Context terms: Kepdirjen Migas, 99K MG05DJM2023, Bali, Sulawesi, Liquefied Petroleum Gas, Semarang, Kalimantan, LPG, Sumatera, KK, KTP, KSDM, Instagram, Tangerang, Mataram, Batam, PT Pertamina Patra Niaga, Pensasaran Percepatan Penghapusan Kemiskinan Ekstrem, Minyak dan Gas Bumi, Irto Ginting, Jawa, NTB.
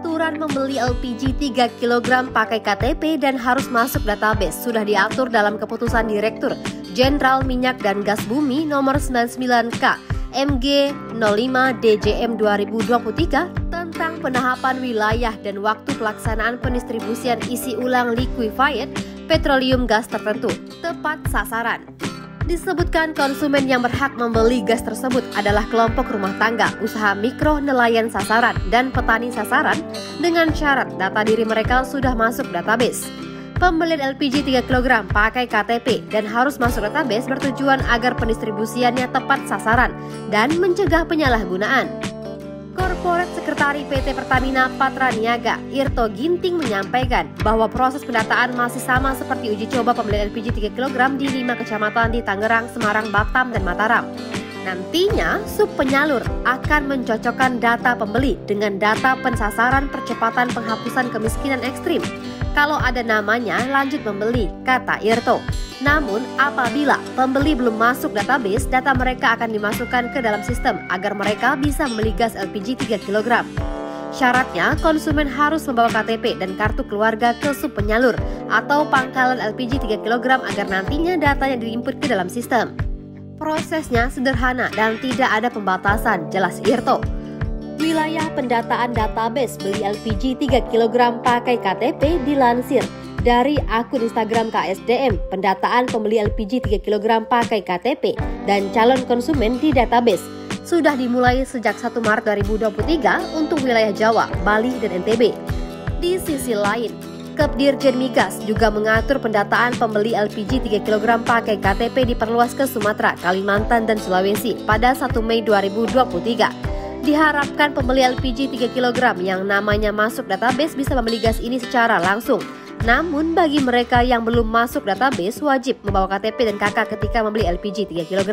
aturan membeli LPG 3 kg pakai KTP dan harus masuk database sudah diatur dalam keputusan Direktur Jenderal Minyak dan Gas Bumi nomor 99K MG05DJM2023 tentang penahapan wilayah dan waktu pelaksanaan pendistribusian isi ulang liquefied petroleum gas tertentu tepat sasaran. Disebutkan konsumen yang berhak membeli gas tersebut adalah kelompok rumah tangga, usaha mikro, nelayan sasaran, dan petani sasaran dengan syarat data diri mereka sudah masuk database. Pembelian LPG 3 kg pakai KTP dan harus masuk database bertujuan agar pendistribusiannya tepat sasaran dan mencegah penyalahgunaan. Korporat Sekretari PT Pertamina Patra Niaga, Irto Ginting menyampaikan bahwa proses pendataan masih sama seperti uji coba pembelian LPG 3 kg di 5 kecamatan di Tangerang, Semarang, Batam, dan Mataram. Nantinya, sub penyalur akan mencocokkan data pembeli dengan data pensasaran percepatan penghapusan kemiskinan ekstrim. Kalau ada namanya, lanjut membeli, kata Irto. Namun, apabila pembeli belum masuk database, data mereka akan dimasukkan ke dalam sistem agar mereka bisa membeli gas LPG 3 kg. Syaratnya, konsumen harus membawa KTP dan kartu keluarga ke sub penyalur atau pangkalan LPG 3 kg agar nantinya datanya diinput ke dalam sistem. Prosesnya sederhana dan tidak ada pembatasan, jelas Irto. Wilayah pendataan database beli LPG 3 kg pakai KTP dilansir dari akun Instagram KSDM pendataan pembeli LPG 3 kg pakai KTP dan calon konsumen di database sudah dimulai sejak 1 Maret 2023 untuk wilayah Jawa, Bali, dan NTB. Di sisi lain, Kepdirjen Migas juga mengatur pendataan pembeli LPG 3 kg pakai KTP diperluas ke Sumatera, Kalimantan, dan Sulawesi pada 1 Mei 2023. Diharapkan pembeli LPG 3 kg yang namanya masuk database bisa membeli gas ini secara langsung. Namun bagi mereka yang belum masuk database wajib membawa KTP dan KK ketika membeli LPG 3 kg.